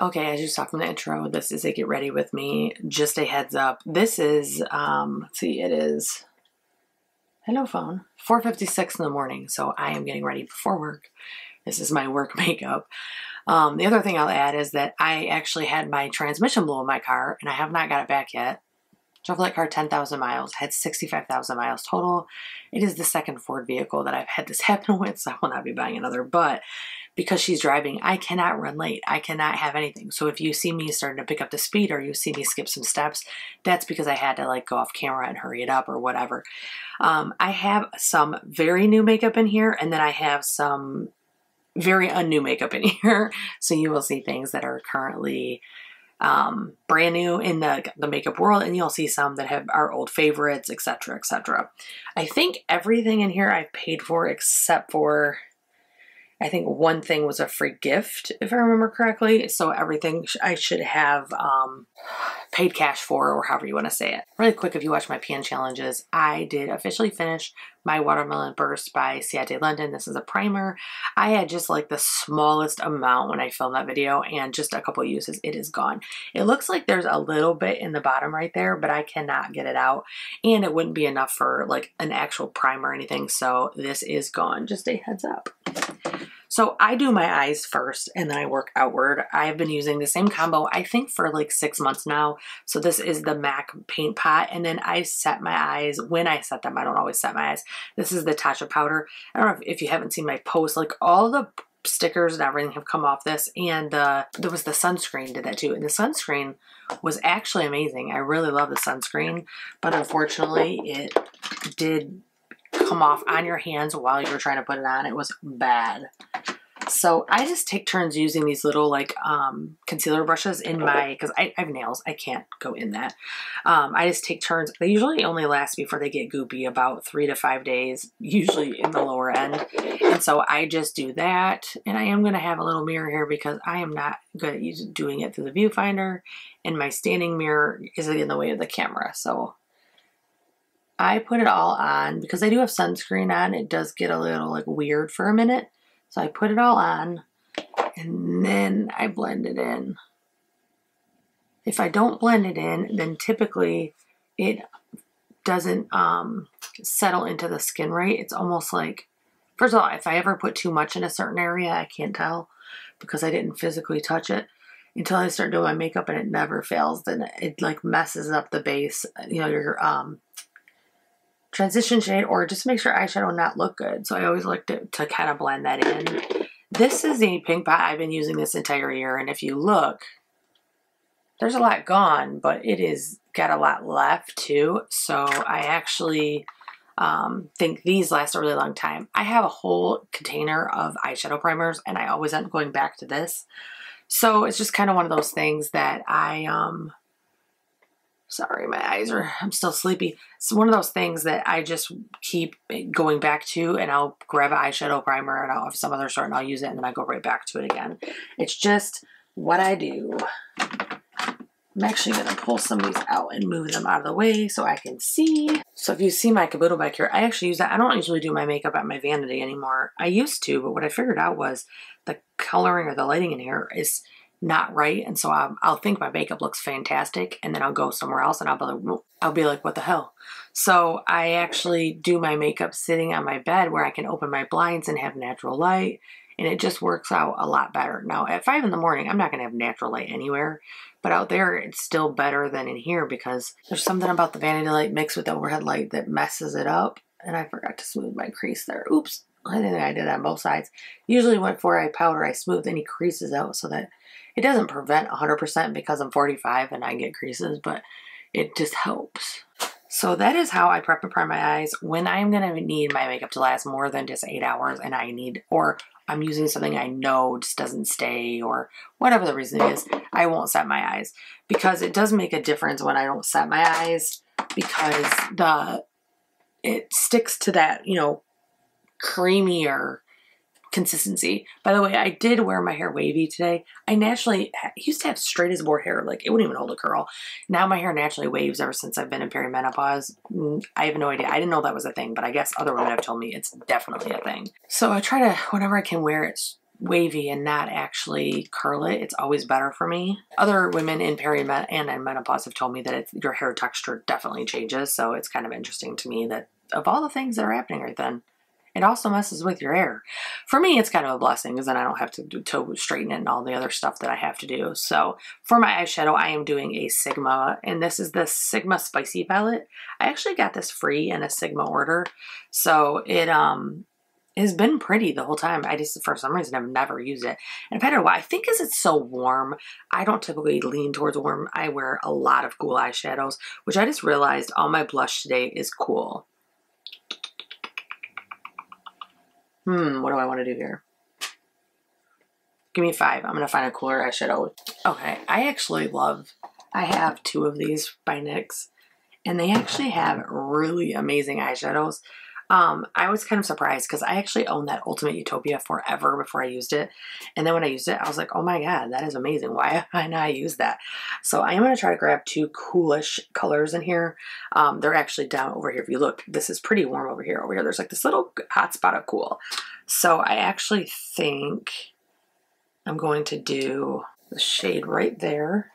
Okay, as you saw from the intro, this is a Get Ready With Me. Just a heads up. This is, let's see, it is, hello phone, 4:56 in the morning, so I am getting ready before work. This is my work makeup. The other thing I'll add is that I actually had my transmission blow in my car, and I have not got it back yet. Drove that car 10,000 miles, had 65,000 miles total. It is the second Ford vehicle that I've had this happen with, so I will not be buying another. But because she's driving, I cannot run late. I cannot have anything. So if you see me starting to pick up the speed or you see me skip some steps, that's because I had to like go off camera and hurry it up or whatever. I have some very new makeup in here, and then I have some very un-new makeup in here. So you will see things that are currently brand new in the makeup world, and you'll see some that have our old favorites, etc., etc. I think everything in here I've paid for except for, I think one thing was a free gift, if I remember correctly. So everything I should have paid cash for, or however you want to say it. Really quick, if you watch my pan challenges, I did officially finish my Watermelon Burst by Ciate London. This is a primer. I had just like the smallest amount when I filmed that video, and just a couple uses, it is gone. It looks like there's a little bit in the bottom right there, but I cannot get it out, and it wouldn't be enough for like an actual primer or anything, so this is gone. Just a heads up. So I do my eyes first and then I work outward. I've been using the same combo, I think, for like 6 months now. So this is the MAC Paint Pot. And then I set my eyes. When I set them, I don't always set my eyes. This is the Tatcha Powder. I don't know if you haven't seen my post, like all the stickers and everything have come off this. And there was the sunscreen did that too. And the sunscreen was actually amazing. I really love the sunscreen, but unfortunately it did come off on your hands while you were trying to put it on. It was bad. So I just take turns using these little like concealer brushes in my, because I have nails, I can't go in that. I just take turns. They usually only last before they get goopy about 3 to 5 days, usually in the lower end. And so I just do that. And I am going to have a little mirror here because I am not good at doing it through the viewfinder. And my standing mirror is in the way of the camera. So I put it all on because I do have sunscreen on. It does get a little like weird for a minute. So I put it all on and then I blend it in. If I don't blend it in, then typically it doesn't settle into the skin right. It's almost like, first of all, if I ever put too much in a certain area, I can't tell because I didn't physically touch it until I start doing my makeup, and it never fails. Then it like messes up the base, you know, your transition shade, or just make sure eyeshadow not look good. So I always like to kind of blend that in. This is the Pink Pot. I've been using this entire year, and if you look, there's a lot gone, but it is got a lot left too. So I actually think these last a really long time. I have a whole container of eyeshadow primers, and I always end up going back to this. So it's just kind of one of those things that I sorry, my eyes are, I'm still sleepy. It's one of those things that I just keep going back to, and I'll grab an eyeshadow primer and I'll have some other sort and I'll use it, and then I go right back to it again. It's just what I do. I'm actually going to pull some of these out and move them out of the way so I can see. So if you see my caboodle back here, I actually use that. I don't usually do my makeup at my vanity anymore. I used to, but what I figured out was the coloring or the lighting in here is not right, and so I'll think my makeup looks fantastic, and then I'll go somewhere else and I'll be like what the hell. So I actually do my makeup sitting on my bed where I can open my blinds and have natural light, and it just works out a lot better. Now at 5 in the morning I'm not gonna have natural light anywhere, but out there it's still better than in here because there's something about the vanity light mixed with the overhead light that messes it up. And I forgot to smooth my crease there. Oops, I think I did on both sides. Usually when for eye powder I smooth any creases out so that it doesn't prevent 100% because I'm 45 and I get creases, but it just helps. So that is how I prep and prime my eyes when I'm going to need my makeup to last more than just 8 hours and I need, or I'm using something I know just doesn't stay or whatever the reason is, I won't set my eyes because it does make a difference when I don't set my eyes because it sticks to that, you know, creamier consistency. By the way, I did wear my hair wavy today. I naturally used to have straight as board hair, like it wouldn't even hold a curl. Now my hair naturally waves ever since I've been in perimenopause. I have no idea. I didn't know that was a thing, but I guess other women have told me it's definitely a thing. So I try to, whenever I can, wear it wavy and not actually curl it, it's always better for me. Other women in perimenopause and in menopause have told me that your hair texture definitely changes, so it's kind of interesting to me that of all the things that are happening right then, it also messes with your hair. For me, it's kind of a blessing because then I don't have to straighten it and all the other stuff that I have to do. So for my eyeshadow, I am doing a Sigma, and this is the Sigma Spicy palette. I actually got this free in a Sigma order. So it has been pretty the whole time. I just, for some reason, I've never used it. And I've had it a while. I think because it's so warm, I don't typically lean towards warm. I wear a lot of cool eyeshadows, which I just realized all my blush today is cool. What do I want to do here? Give me 5. I'm going to find a cooler eyeshadow. Okay, I actually love, I have 2 of these by NYX, and they actually have really amazing eyeshadows. I was kind of surprised because I actually owned that Ultimate Utopia forever before I used it. And then when I used it, I was like, oh my God, that is amazing. Why have I not used that? So I am going to try to grab 2 coolish colors in here. They're actually down over here. If you look, this is pretty warm over here. Over here, there's like this little hot spot of cool. So I actually think I'm going to do the shade right there.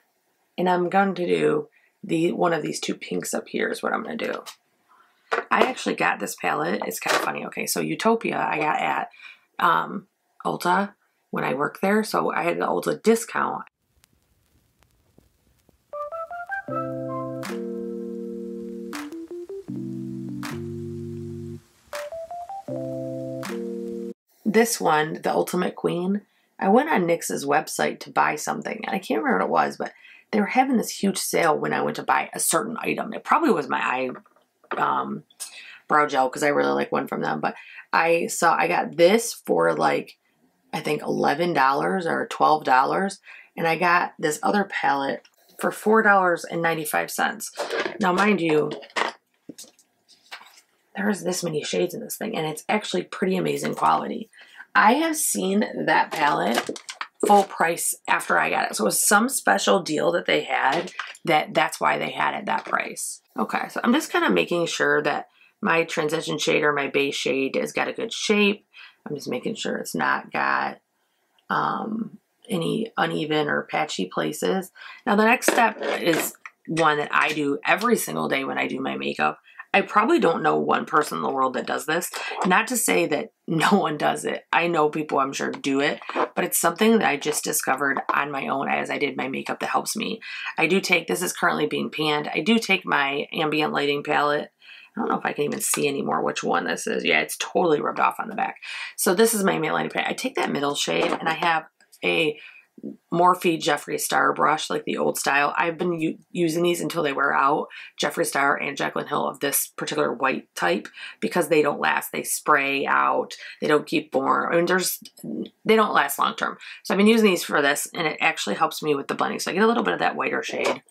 And I'm going to do the one of these 2 pinks up here is what I'm going to do. I actually got this palette. It's kind of funny. Okay, so Utopia I got at Ulta when I worked there. So I had an Ulta discount. This one, the Ultimate Queen, I went on NYX's website to buy something. And I can't remember what it was, but they were having this huge sale when I went to buy a certain item. It probably was my eye brow gel because I really like one from them, but I got this for like I think $11 or $12, and I got this other palette for $4.95. Now mind you, there's this many shades in this thing, and it's actually pretty amazing quality. I have seen that palette full price after I got it. So it was some special deal that they had that's why they had it that price. Okay, so I'm just kind of making sure that my transition shade or my base shade has got a good shape. I'm just making sure it's not got any uneven or patchy places. Now the next step is one that I do every single day when I do my makeup. I probably don't know one person in the world that does this. Not to say that no one does it. I know people, I'm sure, do it, but it's something that I just discovered on my own as I did my makeup that helps me. I do take, this is currently being panned, I do take my Ambient Lighting palette. I don't know if I can even see anymore which one this is. Yeah, it's totally rubbed off on the back. So this is my Ambient Lighting palette. I take that middle shade, and I have a Morphe Jeffree Star brush, like the old style. I've been using these until they wear out. Jeffree Star and Jaclyn Hill of this particular white type, because they don't last. They spray out. They don't keep warm. I mean, they don't last long term. So I've been using these for this, and it actually helps me with the blending. So I get a little bit of that whiter shade.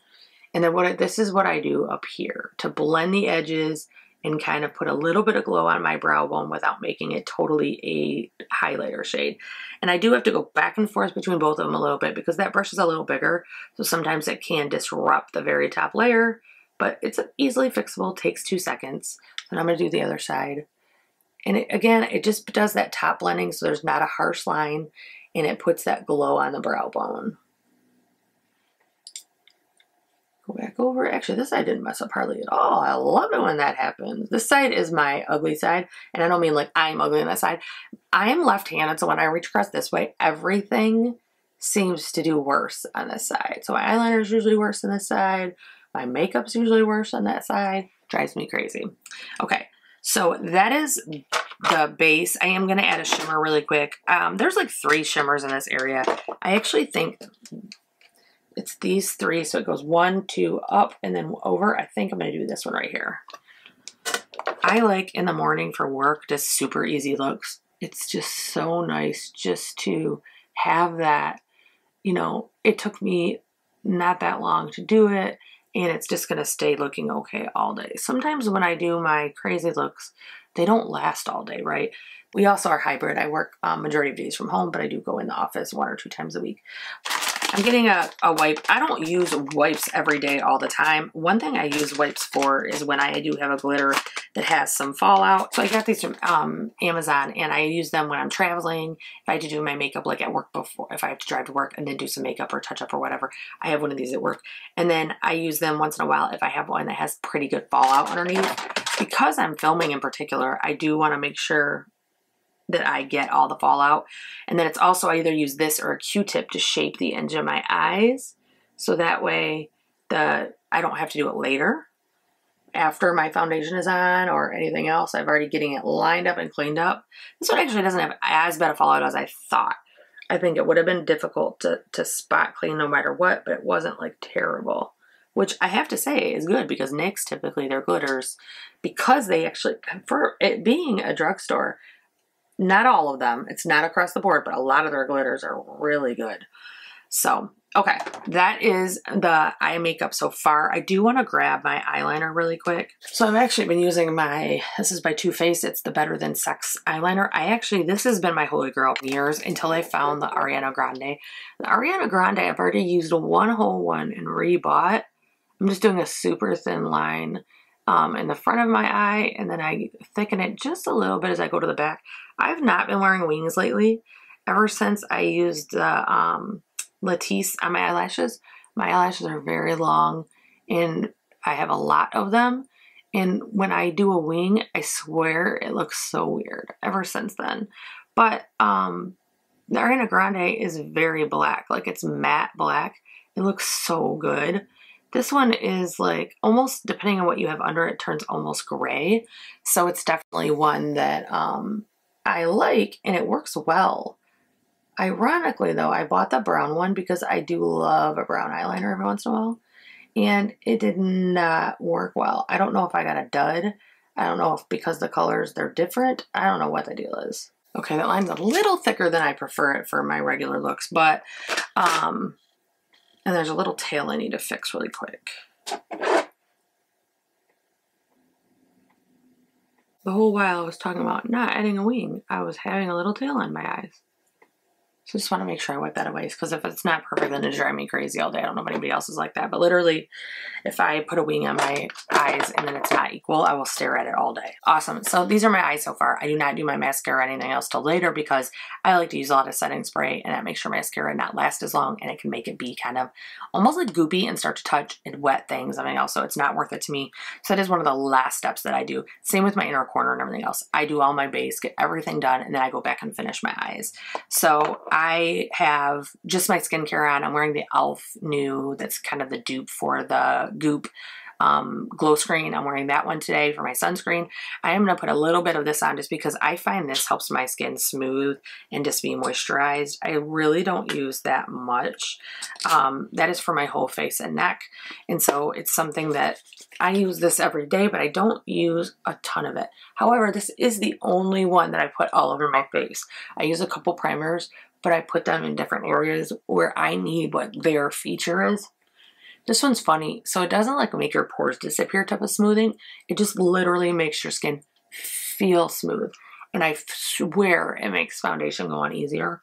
And then this is what I do up here to blend the edges and kind of put a little bit of glow on my brow bone without making it totally a highlighter shade. And I do have to go back and forth between both of them a little bit because that brush is a little bigger, so sometimes it can disrupt the very top layer, but it's easily fixable, takes 2 seconds. And I'm going to do the other side. And again, it just does that top blending so there's not a harsh line, and it puts that glow on the brow bone. Go back over. Actually, this side didn't mess up hardly at all. I love it when that happens. This side is my ugly side, and I don't mean like I'm ugly on that side. I am left-handed, so when I reach across this way, everything seems to do worse on this side. So my eyeliner is usually worse on this side. My makeup's usually worse on that side. Drives me crazy. Okay, so that is the base. I am going to add a shimmer really quick. There's like 3 shimmers in this area. I actually think it's these 3, so it goes 1, 2, up, and then over. I think I'm going to do this one right here. I like in the morning for work, just super easy looks. It's just so nice just to have that, you know, it took me not that long to do it, and it's just going to stay looking okay all day. Sometimes when I do my crazy looks, they don't last all day, right? We also are hybrid. I work majority of days from home, but I do go in the office 1 or 2 times a week. I'm getting a wipe. I don't use wipes every day all the time. One thing I use wipes for is when I do have a glitter that has some fallout. So I got these from Amazon, and I use them when I'm traveling. If I had to do my makeup like at work before, if I have to drive to work and then do some makeup or touch up or whatever, I have one of these at work. And then I use them once in a while if I have one that has pretty good fallout underneath. Because I'm filming in particular, I do want to make sure that I get all the fallout. And then it's also, I either use this or a Q-tip to shape the edge of my eyes. So that way I don't have to do it later after my foundation is on or anything else. I've already getting it lined up and cleaned up. This one actually doesn't have as bad a fallout as I thought. I think it would have been difficult to spot clean no matter what, but it wasn't like terrible. Which I have to say is good because NYX, typically their glitters, because they actually, for it being a drugstore, not all of them, it's not across the board, but a lot of their glitters are really good. So, okay, that is the eye makeup so far. I do want to grab my eyeliner really quick. So I've actually been using my, this is by Too Faced, it's the Better Than Sex eyeliner. This has been my holy grail for years until I found the Ariana Grande. The Ariana Grande, I've already used one whole one and rebought. I'm just doing a super thin line in the front of my eye, and then I thicken it just a little bit as I go to the back. I've not been wearing wings lately. Ever since I used the Latisse on my eyelashes are very long, and I have a lot of them. And when I do a wing, I swear it looks so weird ever since then. But the Ariana Grande is very black. Like, it's matte black. It looks so good. This one is like almost, depending on what you have under it, turns almost gray. So it's definitely one that I like, and it works well. Ironically though, I bought the brown one because I do love a brown eyeliner every once in a while, and it did not work well. I don't know if I got a dud. I don't know if because the colors, they're different. I don't know what the deal is. Okay, that line's a little thicker than I prefer it for my regular looks, but and there's a little tail I need to fix really quick. The whole while I was talking about not adding a wing, I was having a little tail on my eyes. So I just want to make sure I wipe that away, because if it's not perfect, then it'll drive me crazy all day. I don't know if anybody else is like that, but literally, if I put a wing on my eyes and then it's not equal, I will stare at it all day. Awesome. So these are my eyes so far. I do not do my mascara or anything else till later because I like to use a lot of setting spray, and that makes sure mascara not last as long, and it can make it be kind of almost like goopy and start to touch and wet things and everything else. So it's not worth it to me. So that is one of the last steps that I do. Same with my inner corner and everything else. I do all my base, get everything done, and then I go back and finish my eyes. So I have just my skincare on. I'm wearing the e.l.f. new, that's kind of the dupe for the Goop glow screen. I'm wearing that one today for my sunscreen. I am going to put a little bit of this on just because I find this helps my skin smooth and just be moisturized. I really don't use that much. That is for my whole face and neck. And so it's something that I use this every day, but I don't use a ton of it. However, this is the only one that I put all over my face. I use a couple primers, but I put them in different areas where I need what their feature is. This one's funny. So it doesn't like make your pores disappear type of smoothing. It just literally makes your skin feel smooth. And I swear it makes foundation go on easier.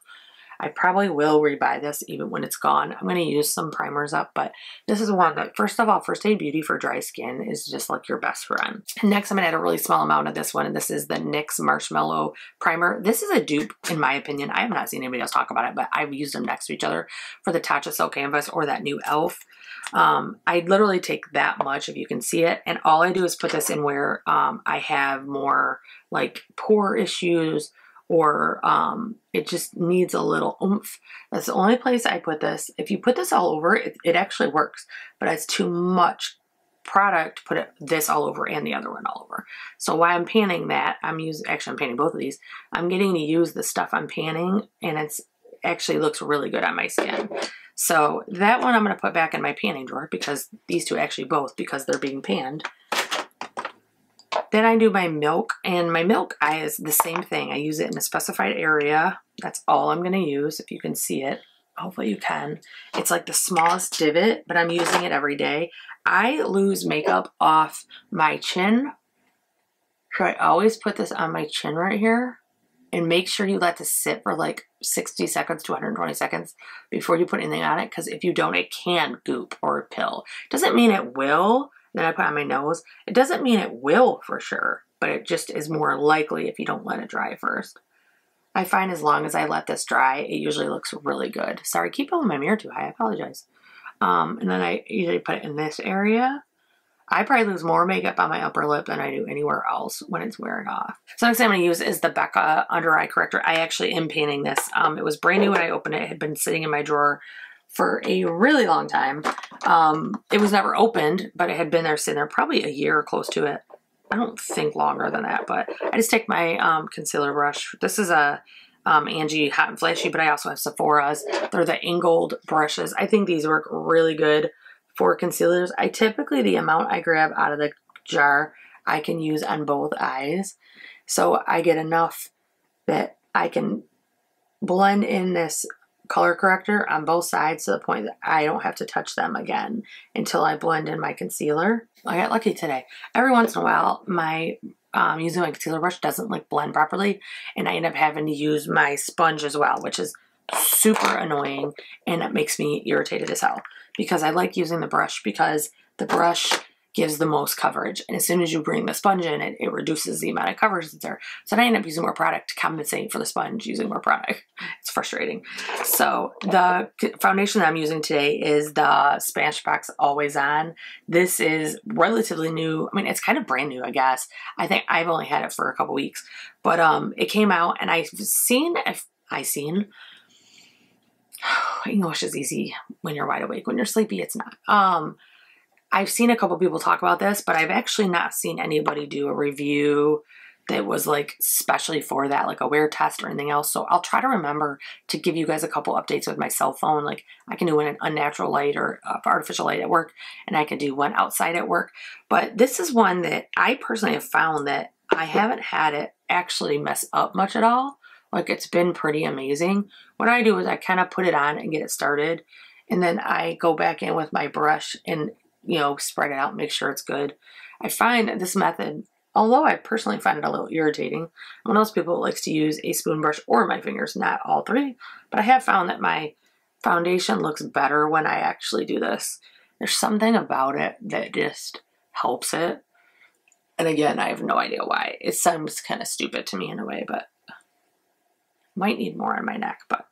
I probably will rebuy this even when it's gone. I'm going to use some primers up, but this is one that, first of all, First Aid Beauty for dry skin is just like your best friend. Next, I'm going to add a really small amount of this one, and this is the NYX Marshmallow Primer. This is a dupe, in my opinion. I have not seen anybody else talk about it, but I've used them next to each other for the Tatcha Silk Canvas or that new e.l.f. I literally take that much, if you can see it, and all I do is put this in where I have more like pore issues, or it just needs a little oomph. That's the only place I put this. If you put this all over, it actually works, but it's too much product to put this all over and the other one all over. So while I'm panning that, I'm panning both of these. I'm getting to use the stuff I'm panning, and it's actually looks really good on my skin. So that one I'm gonna put back in my panning drawer because these two actually both, because they're being panned. Then I do my milk, and my milk eye is the same thing. I use it in a specified area. That's all I'm going to use, if you can see it. Hopefully you can. It's like the smallest divot, but I'm using it every day. I lose makeup off my chin, so I always put this on my chin right here, and make sure you let this sit for like 60 seconds to 120 seconds before you put anything on it, because if you don't, it can goop or pill. Doesn't mean it will. that I put on my nose. It doesn't mean it will for sure, but it just is more likely if you don't let it dry first. I find as long as I let this dry, it usually looks really good. Sorry, I keep holding my mirror too high. I apologize. And then I usually put it in this area. I probably lose more makeup on my upper lip than I do anywhere else when it's wearing off. So next thing I'm going to use is the Becca Under Eye Corrector. I actually am painting this. It was brand new when I opened it. It had been sitting in my drawer for a really long time. It was never opened, but it had been there sitting there probably a year or close to it. I don't think longer than that, but I just take my concealer brush. This is a Angie Hot and Flashy, but I also have Sephora's. They're the angled brushes. I think these work really good for concealers. I typically, the amount I grab out of the jar, I can use on both eyes. So I get enough that I can blend in this color corrector on both sides to the point that I don't have to touch them again until I blend in my concealer. I got lucky today. Every once in a while, my using my concealer brush doesn't like blend properly, and I end up having to use my sponge as well, which is super annoying, and it makes me irritated as hell because I like using the brush because the brush gives the most coverage, and as soon as you bring the sponge in, it reduces the amount of coverage that's there. So I end up using more product to compensate for the sponge using more product. It's frustrating. So the foundation that I'm using today is the Smashbox Always On. This is relatively new. I mean, it's kind of brand new, I guess. I think I've only had it for a couple weeks, but it came out, and I've seen. English is easy when you're wide awake. When you're sleepy, it's not. I've seen a couple people talk about this, but I've actually not seen anybody do a review that was like specially for that, like a wear test or anything else. So I'll try to remember to give you guys a couple updates with my cell phone. Like I can do an unnatural light or artificial light at work, and I can do one outside at work. But this is one that I personally have found that I haven't had it actually mess up much at all. Like it's been pretty amazing. What I do is I kind of put it on and get it started, and then I go back in with my brush and, you know, spread it out, make sure it's good. I find that this method, although I personally find it a little irritating, I'm one of those people that likes to use a spoon brush or my fingers, not all three, but I have found that my foundation looks better when I actually do this. There's something about it that just helps it. And again, I have no idea why. It sounds kind of stupid to me in a way, but might need more on my neck, but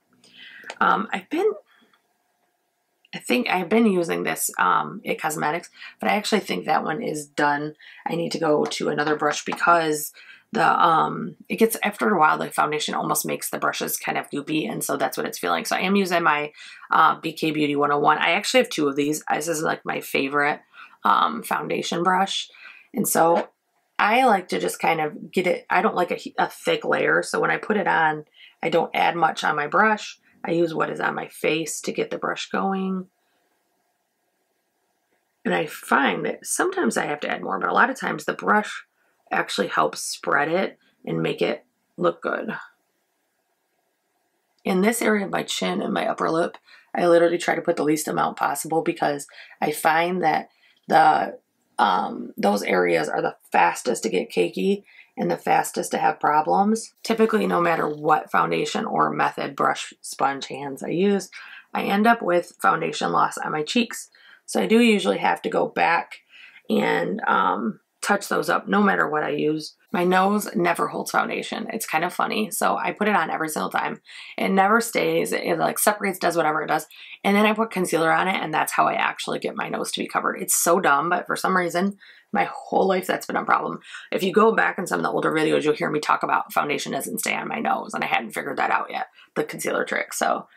I think I've been using this at Cosmetics, but I actually think that one is done. I need to go to another brush because the it gets, after a while, the foundation almost makes the brushes kind of goopy, and so that's what it's feeling. So I am using my BK Beauty 101. I actually have two of these. This is like my favorite foundation brush, and so I like to just kind of get it. I don't like a thick layer, so when I put it on, I don't add much on my brush. I use what is on my face to get the brush going. And I find that sometimes I have to add more, but a lot of times the brush actually helps spread it and make it look good. In this area of my chin and my upper lip, I literally try to put the least amount possible because I find that the those areas are the fastest to get cakey and the fastest to have problems. Typically, no matter what foundation or method, brush, sponge, hands I use, I end up with foundation loss on my cheeks. So I do usually have to go back and touch those up no matter what I use. My nose never holds foundation. It's kind of funny. So I put it on every single time. It never stays. It like separates, does whatever it does. And then I put concealer on it, and that's how I actually get my nose to be covered. It's so dumb, but for some reason, my whole life, that's been a problem. If you go back in some of the older videos, you'll hear me talk about foundation doesn't stay on my nose, and I hadn't figured that out yet, the concealer trick. So,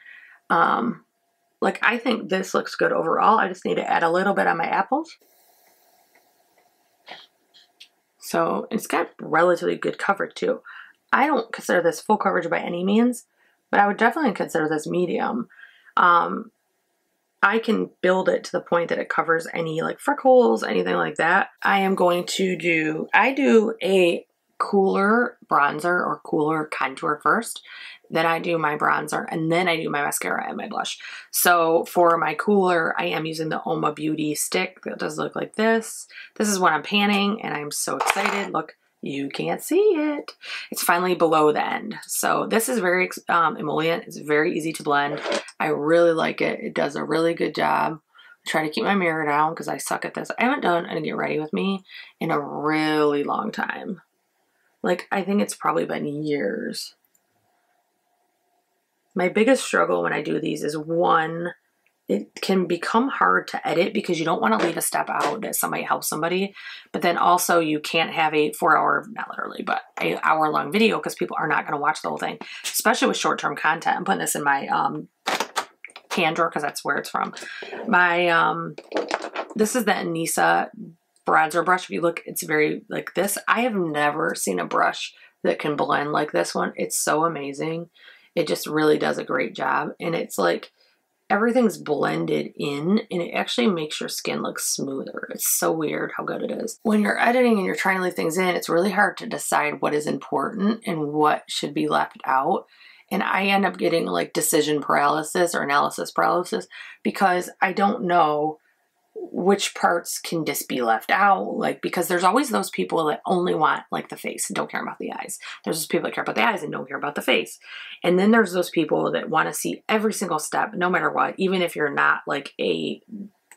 like, I think this looks good overall. I just need to add a little bit on my apples. So it's got relatively good coverage too. I don't consider this full coverage by any means, but I would definitely consider this medium. I can build it to the point that it covers any like freckles, anything like that. I am going to do, I do a cooler bronzer or cooler contour first, then I do my bronzer, and then I do my mascara and my blush. So for my cooler, I am using the Oma Beauty stick that does look like this. This is what I'm panning, and I'm so excited. Look, you can't see it. It's finally below the end. So this is very emollient. It's very easy to blend. I really like it. It does a really good job. try to keep my mirror down because I suck at this. I haven't done a Get Ready With Me in a really long time. Like, I think it's probably been years. My biggest struggle when I do these is, one, it can become hard to edit because you don't want to leave a step out that somebody helps somebody. But then also you can't have a 4 hour, not literally, but an hour long video because people are not going to watch the whole thing, especially with short-term content. I'm putting this in my hand drawer because that's where it's from. My, this is the Anisa bronzer brush. If you look, it's very like this. I have never seen a brush that can blend like this one. It's so amazing. It just really does a great job. And it's like everything's blended in, and it actually makes your skin look smoother. It's so weird how good it is. When you're editing and you're trying to leave things in, it's really hard to decide what is important and what should be left out. And I end up getting like decision paralysis or analysis paralysis because I don't know which parts can just be left out. Like, because there's always those people that only want like the face and don't care about the eyes. There's those people that care about the eyes and don't care about the face. And then there's those people that want to see every single step, no matter what, even if you're not like a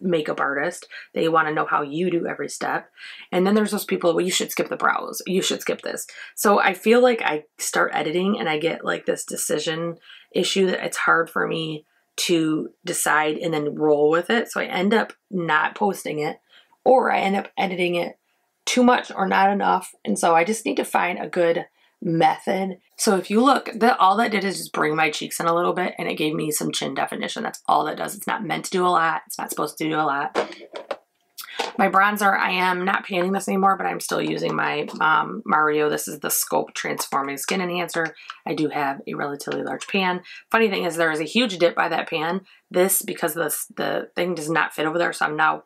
makeup artist, they want to know how you do every step. And then there's those people, well, you should skip the brows, you should skip this. So I feel like I start editing and I get like this decision issue that it's hard for me to decide and then roll with it. So I end up not posting it, or I end up editing it too much or not enough. And so I just need to find a good method. So if you look, all that did is just bring my cheeks in a little bit, and it gave me some chin definition. That's all that does. It's not meant to do a lot. It's not supposed to do a lot. My bronzer, I am not panning this anymore, but I'm still using my Mario. This is the Sculpt Transforming Skin Enhancer. I do have a relatively large pan. Funny thing is, there is a huge dip by that pan. This, because the thing does not fit over there, so I'm now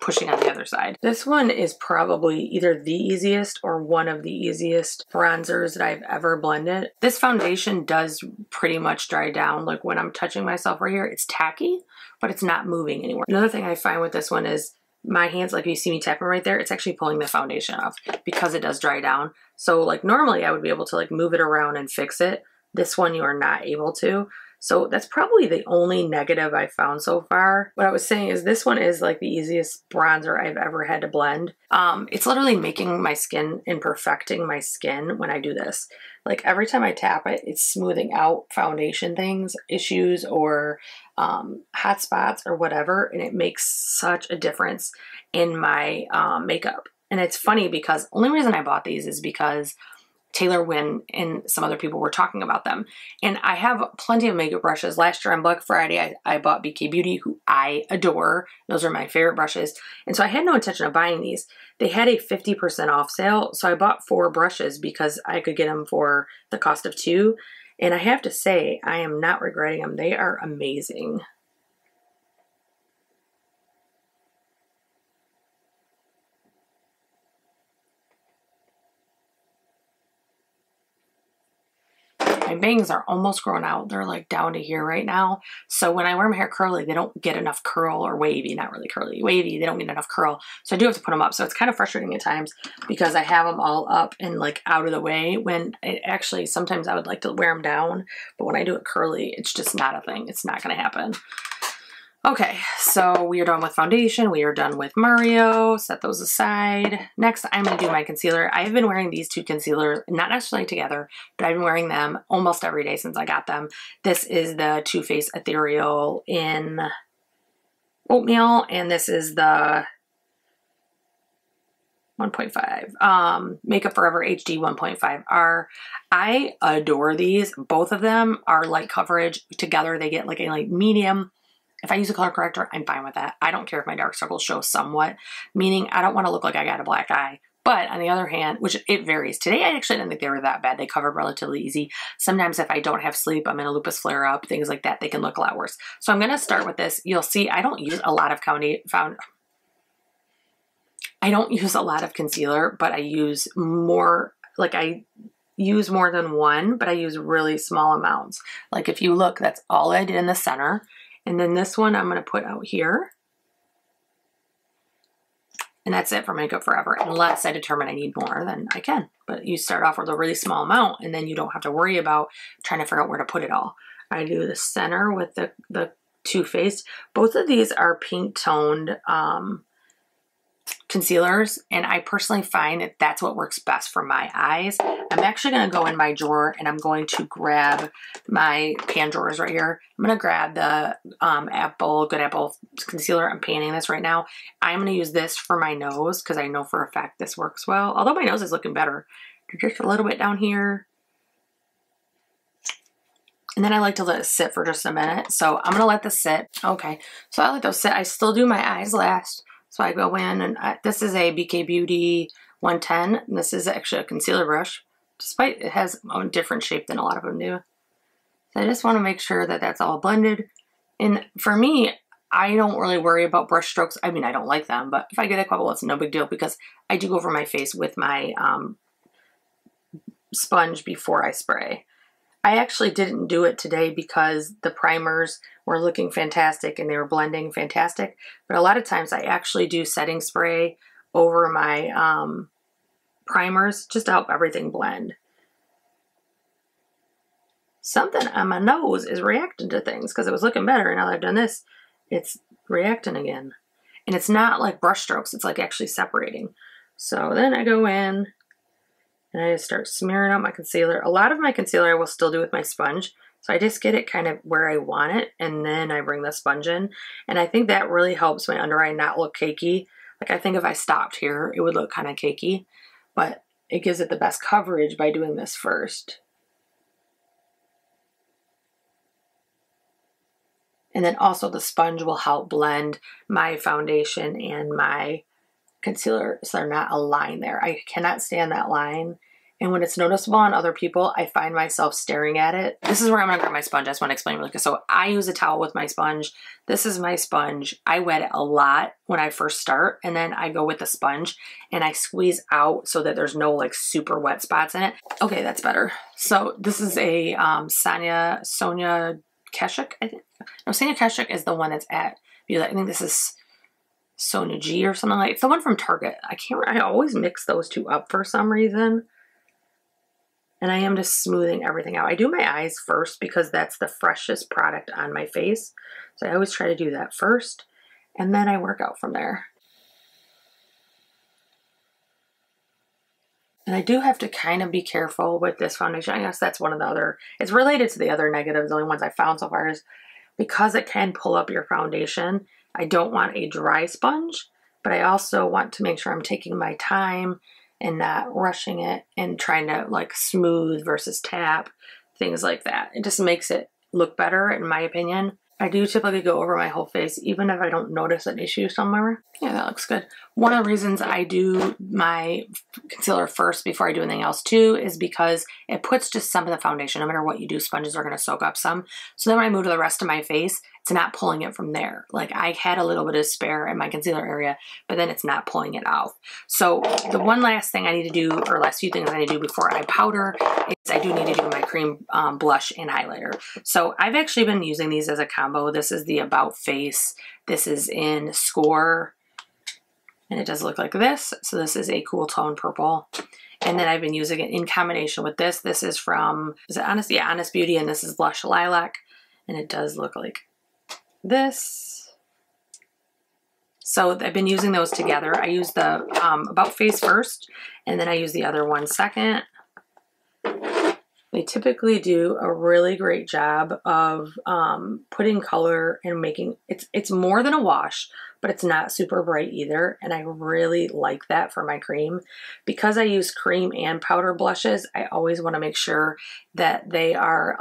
pushing on the other side. This one is probably either the easiest or one of the easiest bronzers that I've ever blended. This foundation does pretty much dry down. Like, when I'm touching myself right here, it's tacky, but it's not moving anywhere. Another thing I find with this one is my hands, like you see me tapping right there, it's actually pulling the foundation off because it does dry down. So like normally I would be able to like move it around and fix it. This one you are not able to. So that's probably the only negative I found so far. What I was saying is this one is like the easiest bronzer I've ever had to blend. It's literally making my skin and perfecting my skin when I do this. Like every time I tap it, it's smoothing out foundation things, issues, or hot spots or whatever. And it makes such a difference in my makeup. And it's funny because the only reason I bought these is because Taylor Wynn and some other people were talking about them. And I have plenty of makeup brushes. Last year on Black Friday, I bought BK Beauty, who I adore. Those are my favorite brushes. And so I had no intention of buying these. They had a 50% off sale. So I bought 4 brushes because I could get them for the cost of 2. And I have to say, I am not regretting them. They are amazing. My bangs are almost grown out. They're like down to here right now. So when I wear my hair curly, they don't get enough curl, or wavy, not really curly, wavy. They don't get enough curl. So I do have to put them up. So it's kind of frustrating at times because I have them all up and like out of the way, when it actually, sometimes I would like to wear them down, but when I do it curly, it's just not a thing. It's not going to happen. Okay, so we are done with foundation. We are done with Mario. Set those aside. Next, I'm going to do my concealer. I've been wearing these two concealers, not necessarily together, but I've been wearing them almost every day since I got them. This is the Too Faced Ethereal in Oatmeal, and this is the 1.5 Makeup Forever HD 1.5R. I adore these. Both of them are light coverage. Together, they get like a light medium. If I use a color corrector, I'm fine with that. I don't care if my dark circles show somewhat, meaning I don't want to look like I got a black eye. But on the other hand, which it varies. Today, I actually didn't think they were that bad. They covered relatively easy. Sometimes if I don't have sleep, I'm in a lupus flare up, things like that, they can look a lot worse. So I'm going to start with this. You'll see I don't use a lot of concealer, but I use more, like I use more than one, but I use really small amounts. Like if you look, that's all I did in the center. And then this one I'm going to put out here. And that's it for Makeup Forever. Unless I determine I need more, then I can. But you start off with a really small amount, and then you don't have to worry about trying to figure out where to put it all. I do the center with the Too Faced. Both of these are pink toned concealers, and I personally find that that's what works best for my eyes. I'm actually going to go in my drawer and I'm going to grab my pan drawers right here. I'm going to grab the Good Apple concealer. I'm panning this right now. I'm going to use this for my nose because I know for a fact this works well. Although my nose is looking better. Just a little bit down here. And then I like to let it sit for just a minute. So I'm going to let this sit. Okay. So I let those sit. I still do my eyes last. So I go in and this is a BK Beauty 110. And this is actually a concealer brush. Despite it has a different shape than a lot of them do. So I just want to make sure that that's all blended. And for me, I don't really worry about brush strokes. I mean, I don't like them. But if I get a couple, it's no big deal. Because I do go over my face with my sponge before I spray. I actually didn't do it today because the primers were looking fantastic and they were blending fantastic. But a lot of times I actually do setting spray over my primers just to help everything blend. Something on my nose is reacting to things because it was looking better, and now that I've done this, it's reacting again. And it's not like brush strokes, it's like actually separating. So then I go in and I just start smearing out my concealer. A lot of my concealer I will still do with my sponge. So I just get it kind of where I want it. And then I bring the sponge in. And I think that really helps my under eye not look cakey. Like I think if I stopped here, it would look kind of cakey. But it gives it the best coverage by doing this first. And then also the sponge will help blend my foundation and my concealer so they're not a line there. I cannot stand that line, and when it's noticeable on other people, I find myself staring at it. This is where I'm gonna grab my sponge. I just want to explain really quick. So I use a towel with my sponge. This is my sponge. I wet it a lot when I first start, and then I go with the sponge and I squeeze out so that there's no like super wet spots in it. Okay, that's better. So this is a Sonia Keshuk, I think. No, Sonia Keshuk is the one that's at Beauty. I think this is Sonia G or something like that. It's the one from Target. I always mix those two up for some reason. And I am just smoothing everything out. I do my eyes first because that's the freshest product on my face. So I always try to do that first. And then I work out from there. And I do have to kind of be careful with this foundation. I guess that's one of the other, it's related to the other negatives. The only ones I found so far is because it can pull up your foundation. I don't want a dry sponge, but I also want to make sure I'm taking my time and not rushing it and trying to like smooth versus tap, things like that. It just makes it look better in my opinion. I do typically go over my whole face even if I don't notice an issue somewhere. Yeah, that looks good. One of the reasons I do my concealer first before I do anything else too is because it puts just some of the foundation. No matter what you do, sponges are going to soak up some. So then when I move to the rest of my face, it's not pulling it from there. Like I had a little bit of spare in my concealer area, but then it's not pulling it out. So the one last thing I need to do, or last few things I need to do before I powder is I do need to do my cream blush and highlighter. So I've actually been using these as a combo. This is the About Face. This is in Score. And it does look like this. So this is a cool tone purple. And then I've been using it in combination with this. This is from, is it Honest? Yeah, Honest Beauty, and this is Blush Lilac. And it does look like this. So I've been using those together. I use the About Face first, and then I use the other one second. They typically do a really great job of putting color and making, it's more than a wash, but it's not super bright either. And I really like that for my cream. Because I use cream and powder blushes, I always want to make sure that they are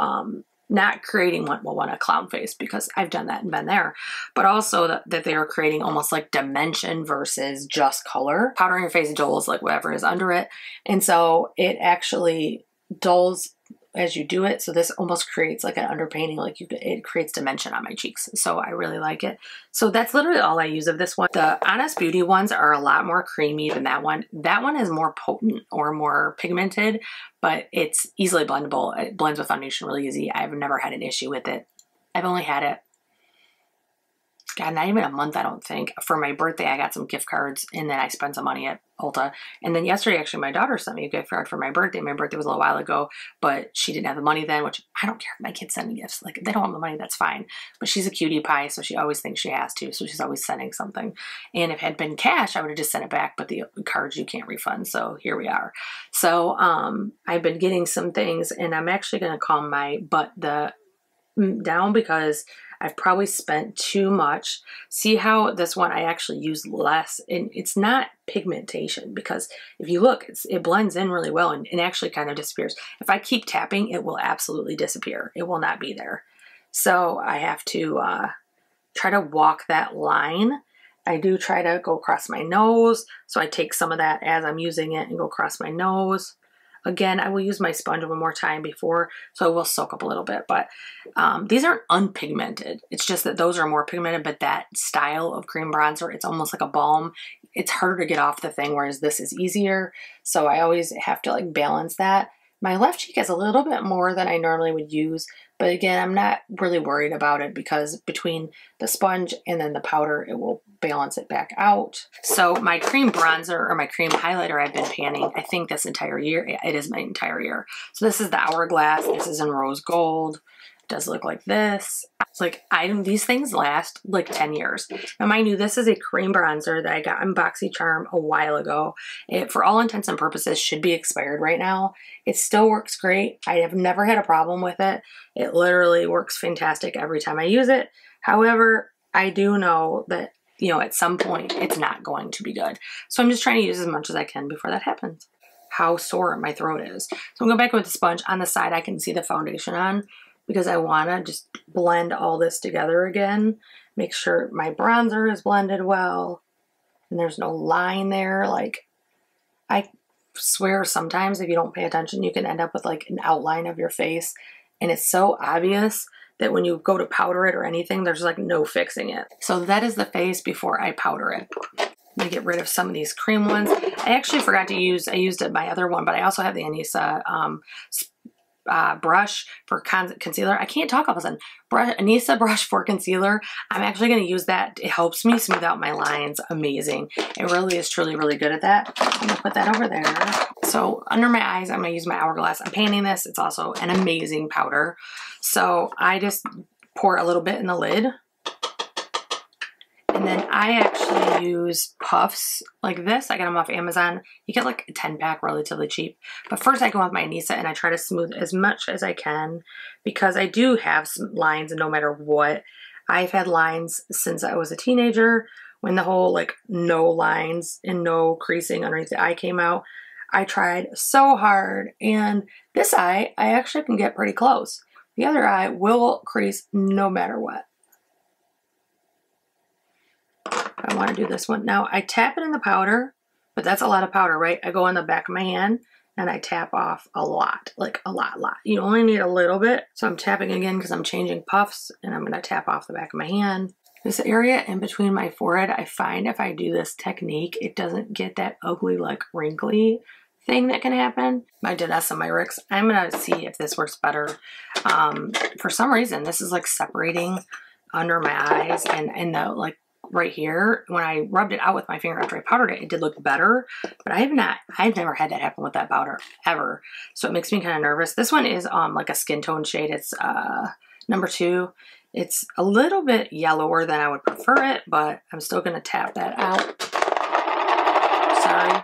not creating a clown face, because I've done that and been there, but also that they are creating almost like dimension versus just color. Powdering your face dulls like whatever is under it. And so it actually dulls as you do it. So this almost creates like an underpainting, it creates dimension on my cheeks. So I really like it. So that's literally all I use of this one. The Honest Beauty ones are a lot more creamy than that one. That one is more potent or more pigmented, but it's easily blendable. It blends with foundation really easy. I've never had an issue with it. I've only had it God, not even a month, I don't think. For my birthday, I got some gift cards, and then I spent some money at Ulta. And then yesterday, actually, my daughter sent me a gift card for my birthday. My birthday was a little while ago, but she didn't have the money then, which I don't care if my kids send me gifts. Like, if they don't want the money, that's fine. But she's a cutie pie, so she always thinks she has to, so she's always sending something. And if it had been cash, I would have just sent it back, but the cards you can't refund, so here we are. So I've been getting some things, and I'm actually going to calm my butt down because I've probably spent too much. See how this one I actually use less, and it's not pigmentation because if you look, it blends in really well and actually kind of disappears. If I keep tapping, it will absolutely disappear. It will not be there. So I have to try to walk that line. I do try to go across my nose. So I take some of that as I'm using it and go across my nose. Again, I will use my sponge one more time before, so I will soak up a little bit, but these aren't unpigmented. It's just that those are more pigmented, but that style of cream bronzer, it's almost like a balm. It's harder to get off the thing, whereas this is easier, so I always have to like balance that. My left cheek has a little bit more than I normally would use, but again, I'm not really worried about it because between the sponge and then the powder, it will balance it back out. So my cream bronzer or my cream highlighter I've been panning, I think this entire year. It is my entire year. So this is the Hourglass. This is in rose gold. It does look like this. Like, these things last like 10 years. Now, mind you, this is a cream bronzer that I got on BoxyCharm a while ago. It, for all intents and purposes, should be expired right now. It still works great. I have never had a problem with it. It literally works fantastic every time I use it. However, I do know that, you know, at some point, it's not going to be good. So I'm just trying to use as much as I can before that happens. How sore my throat is. So I'm going back with the sponge. On the side, I can see the foundation on, because I want to just blend all this together again. Make sure my bronzer is blended well. And there's no line there. Like, I swear sometimes if you don't pay attention, you can end up with like an outline of your face. And it's so obvious that when you go to powder it or anything, there's like no fixing it. So that is the face before I powder it. I'm gonna get rid of some of these cream ones. I actually forgot to use, I used my other one, but I also have the Anisa brush for concealer. I can't talk all of a sudden. Anisa brush for concealer. I'm actually going to use that. It helps me smooth out my lines. Amazing. It really is truly really good at that. I'm going to put that over there. So under my eyes, I'm going to use my Hourglass. I'm panning this. It's also an amazing powder. So I just pour a little bit in the lid. And then I actually use puffs like this. I got them off Amazon. You get like a 10-pack relatively cheap. But first I go with my Anisa and I try to smooth as much as I can because I do have some lines no matter what. I've had lines since I was a teenager when the whole like no lines and no creasing underneath the eye came out. I tried so hard, and this eye I actually can get pretty close. The other eye will crease no matter what. I want to do this one. Now, I tap it in the powder, but that's a lot of powder, right? I go on the back of my hand and I tap off a lot, like a lot. You only need a little bit. So I'm tapping again because I'm changing puffs, and I'm going to tap off the back of my hand. This area in between my forehead, I find if I do this technique, it doesn't get that ugly, like wrinkly thing that can happen. My Danessa Myricks, I'm going to see if this works better. For some reason, this is like separating under my eyes and the like, right here. When I rubbed it out with my finger after I powdered it, it did look better, but I've never had that happen with that powder ever. So it makes me kind of nervous. This one is like a skin tone shade. It's number 2. It's a little bit yellower than I would prefer it, but I'm still going to tap that out. Sorry.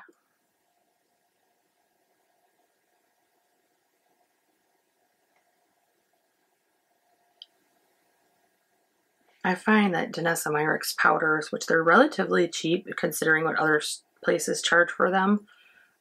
I find that Danessa Myricks powders, which they're relatively cheap considering what other places charge for them,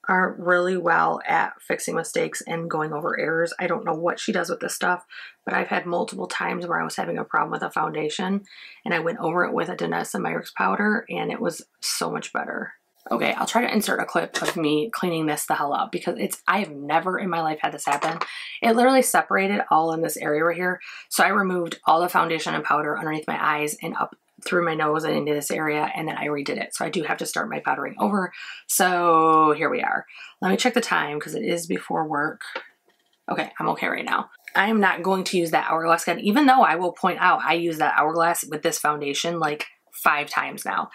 are really well at fixing mistakes and going over errors. I don't know what she does with this stuff, but I've had multiple times where I was having a problem with a foundation and I went over it with a Danessa Myricks powder and it was so much better. Okay, I'll try to insert a clip of me cleaning this the hell up because I have never in my life had this happen. It literally separated all in this area right here. So I removed all the foundation and powder underneath my eyes and up through my nose and into this area, and then I redid it. So I do have to start my powdering over. So here we are. Let me check the time because it is before work. Okay, I'm okay right now. I am not going to use that Hourglass again, even though I will point out I use that Hourglass with this foundation like 5 times now.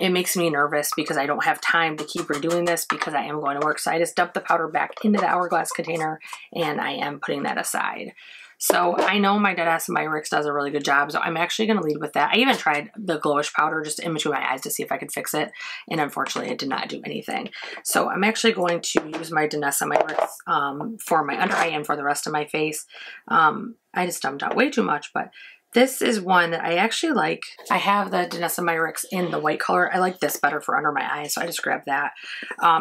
It makes me nervous because I don't have time to keep redoing this because I am going to work. So I just dumped the powder back into the Hourglass container and I am putting that aside. So I know my Danessa Myricks does a really good job, so I'm actually going to lead with that. I even tried the Glowish powder just in between my eyes to see if I could fix it, and unfortunately it did not do anything. So I'm actually going to use my Danessa Myricks for my under eye and for the rest of my face. I just dumped out way too much, but this is one that I actually like. I have the Danessa Myricks in the white color. I like this better for under my eyes, so I just grabbed that.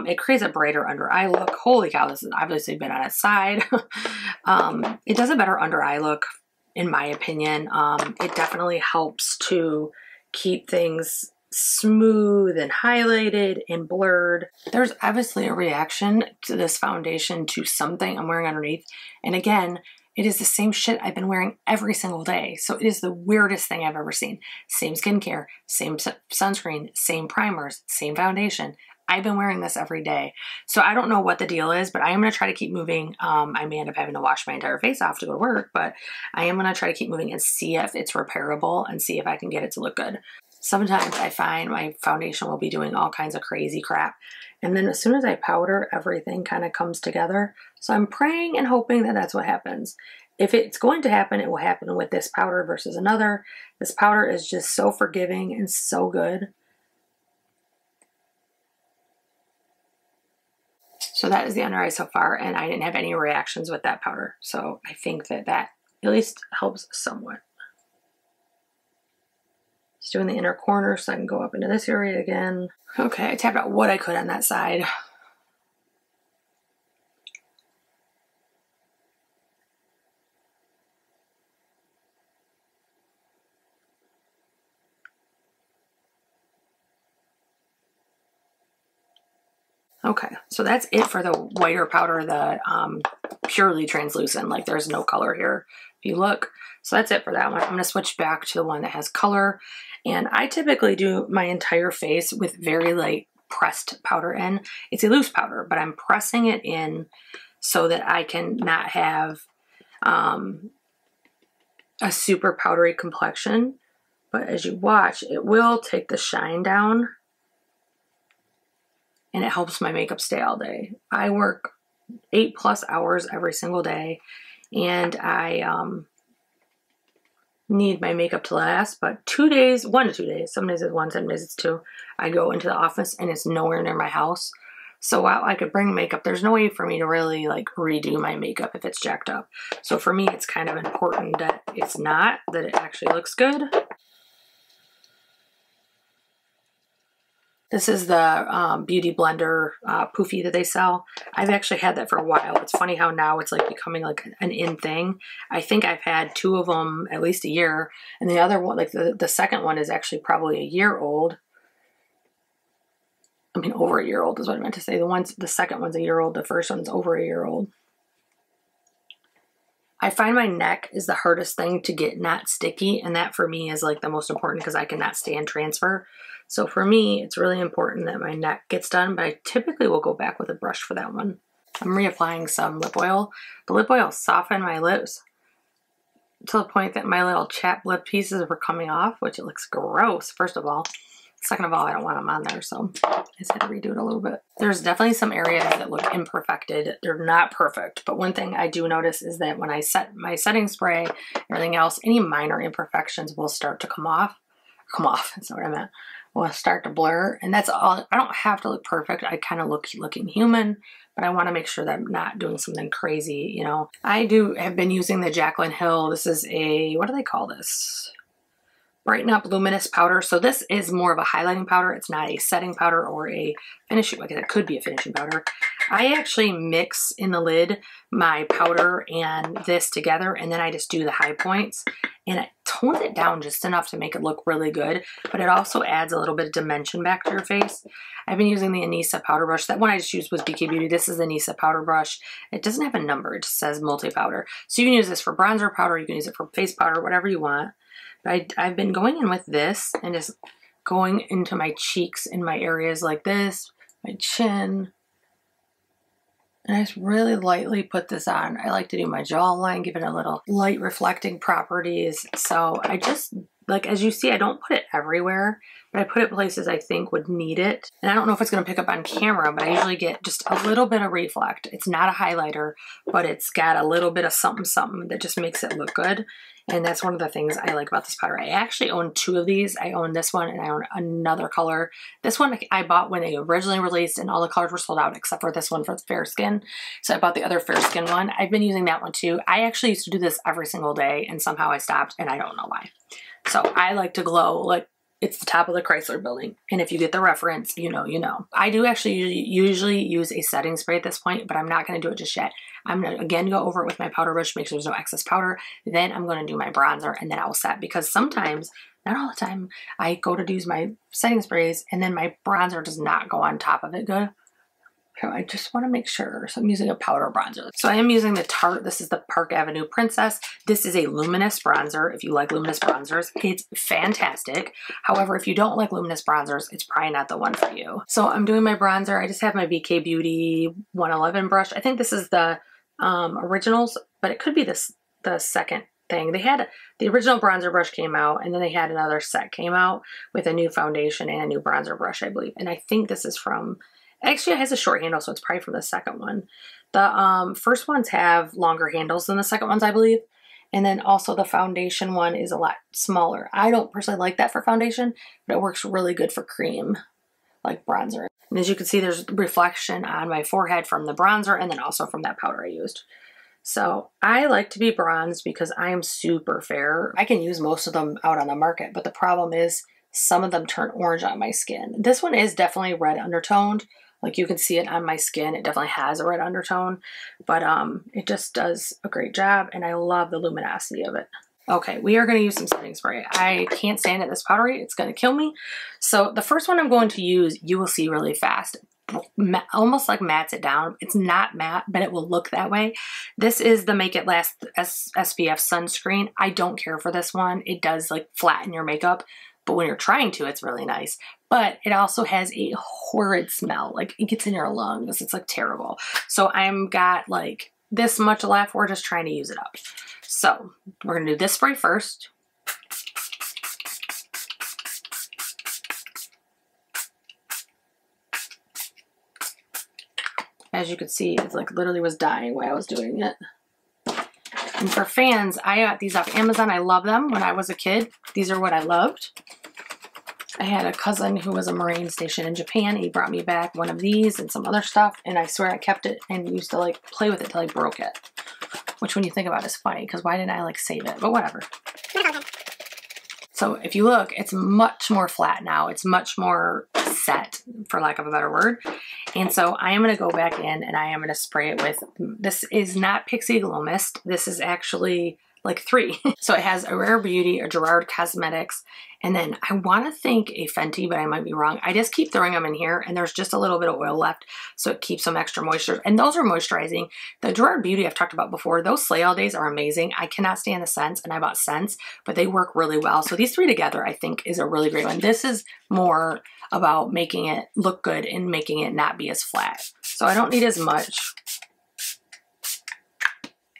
It creates a brighter under eye look. Holy cow, this has obviously been on its side. It does a better under eye look, in my opinion. It definitely helps to keep things smooth and highlighted and blurred. There's obviously a reaction to this foundation to something I'm wearing underneath. And again, it is the same shit I've been wearing every single day. So it is the weirdest thing I've ever seen. Same skincare, same sunscreen, same primers, same foundation. I've been wearing this every day. So I don't know what the deal is, but I am going to try to keep moving. I may end up having to wash my entire face off to go to work, but I am going to try to keep moving and see if it's repairable and see if I can get it to look good. Sometimes I find my foundation will be doing all kinds of crazy crap. And then as soon as I powder, everything kind of comes together. So I'm praying and hoping that that's what happens. If it's going to happen, it will happen with this powder versus another. This powder is just so forgiving and so good. So that is the under eye so far, and I didn't have any reactions with that powder. So I think that that at least helps somewhat. Just doing the inner corner so I can go up into this area again. Okay, I tapped out what I could on that side. Okay, so that's it for the whiter powder, the purely translucent, like there's no color here if you look. So that's it for that one. I'm gonna switch back to the one that has color. And I typically do my entire face with very light pressed powder in. It's a loose powder, but I'm pressing it in so that I can not have a super powdery complexion. But as you watch, it will take the shine down and it helps my makeup stay all day. I work 8+ hours every single day and I need my makeup to last, but 2 days, 1 to 2 days, some days it's 1, some days it's 2, I go into the office and it's nowhere near my house. So while I could bring makeup, there's no way for me to really like redo my makeup if it's jacked up. So for me, it's kind of important that it's not, that it actually looks good. This is the Beauty Blender Poofy that they sell. I've actually had that for a while. It's funny how now it's like becoming like an in thing. I think I've had 2 of them at least a year. And the other one, like the second one is actually probably a year old. I mean, over a year old is what I meant to say. The second one's a year old. The first one's over a year old. I find my neck is the hardest thing to get not sticky. And that for me is like the most important because I cannot stand transfer. So for me, it's really important that my neck gets done, but I typically will go back with a brush for that one. I'm reapplying some lip oil. The lip oil softened my lips to the point that my little chap lip pieces were coming off, which it looks gross, first of all. Second of all, I don't want them on there, so I just had to redo it a little bit. There's definitely some areas that look imperfected. They're not perfect, but one thing I do notice is that when I set my setting spray, everything else, any minor imperfections will start to come off. That's not what I meant. Will start to blur, and that's all. I don't have to look perfect. I kind of looking human, but I want to make sure that I'm not doing something crazy, you know. I have been using the Jaclyn Hill. This is a, what do they call this? Brighten Up Luminous Powder. So this is more of a highlighting powder. It's not a setting powder or a finishing, I guess it could be a finishing powder. I actually mix in the lid my powder and this together, and then I just do the high points. And it tones it down just enough to make it look really good, but it also adds a little bit of dimension back to your face. I've been using the Anisa powder brush. That one I just used was BK Beauty. This is the Anisa powder brush. It doesn't have a number. It just says multi-powder. So you can use this for bronzer powder. You can use it for face powder, whatever you want. But I've been going in with this and just going into my cheeks in my areas like this, my chin, And I just really lightly put this on. I like to do my jawline, give it a little light reflecting properties. So I just, like, as you see, I don't put it everywhere, but I put it places I think would need it. And I don't know if it's going to pick up on camera, but I usually get just a little bit of reflect. It's not a highlighter, but it's got a little bit of something, something that just makes it look good. And that's one of the things I like about this powder. I actually own two of these. I own this one and I own another color. This one I bought when they originally released and all the colors were sold out except for this one for the fair skin. So I bought the other fair skin one. I've been using that one too. I actually used to do this every single day and somehow I stopped and I don't know why. So I like to glow like it's the top of the Chrysler Building. And if you get the reference, you know, you know. I do actually usually use a setting spray at this point, but I'm not going to do it just yet. I'm going to, again, go over it with my powder brush, make sure there's no excess powder. Then I'm going to do my bronzer, and then I will set. Because sometimes, not all the time, I go to do my setting sprays, and then my bronzer does not go on top of it good. So I just want to make sure. So I'm using a powder bronzer. So I am using the Tarte. This is the Park Avenue Princess. This is a luminous bronzer. If you like luminous bronzers, it's fantastic. However, if you don't like luminous bronzers, it's probably not the one for you. So I'm doing my bronzer. I just have my BK Beauty 111 brush. I think this is the originals, but it could be this the second thing. They had the original bronzer brush came out, and then they had another set came out with a new foundation and a new bronzer brush, I believe. And I think this is from... Actually, it has a short handle, so it's probably from the second one. The first ones have longer handles than the second ones, I believe. And then also the foundation one is a lot smaller. I don't personally like that for foundation, but it works really good for cream, like bronzer. And as you can see, there's reflection on my forehead from the bronzer and then also from that powder I used. So I like to be bronzed because I am super fair. I can use most of them out on the market, but the problem is some of them turn orange on my skin. This one is definitely red undertoned. Like you can see it on my skin. It definitely has a red undertone, but it just does a great job and I love the luminosity of it. Okay, we are gonna use some setting spray. I can't stand it this powdery, it's gonna kill me. So the first one I'm going to use, you will see really fast, almost like mattes it down. It's not matte, but it will look that way. This is the Make It Last SPF sunscreen. I don't care for this one. It does like flatten your makeup, but when you're trying to, it's really nice. But it also has a horrid smell. Like, it gets in your lungs. It's, like, terrible. So I've got, like, this much left. We're just trying to use it up. So we're going to do this spray first. As you can see, it's, like, literally was dying while I was doing it. And for fans, I got these off Amazon. I love them. When I was a kid, these are what I loved. I had a cousin who was a Marine stationed in Japan. He brought me back one of these and some other stuff, and I swear I kept it and used to like play with it till I broke it. Which, when you think about, is funny because why didn't I like save it? But whatever. So if you look, it's much more flat now. It's much more set, for lack of a better word. And so I am going to go back in and I am going to spray it with, this is not Pixie Glow Mist. This is actually like three. So it has a Rare Beauty, a Gerard Cosmetics, and then I want to think a Fenty, but I might be wrong. I just keep throwing them in here and there's just a little bit of oil left, so it keeps some extra moisture. And those are moisturizing. The Gerard Beauty I've talked about before, those Slay All Days are amazing. I cannot stand the scents and I bought scents, but they work really well. So these three together I think is a really great one. This is more about making it look good and making it not be as flat. So I don't need as much.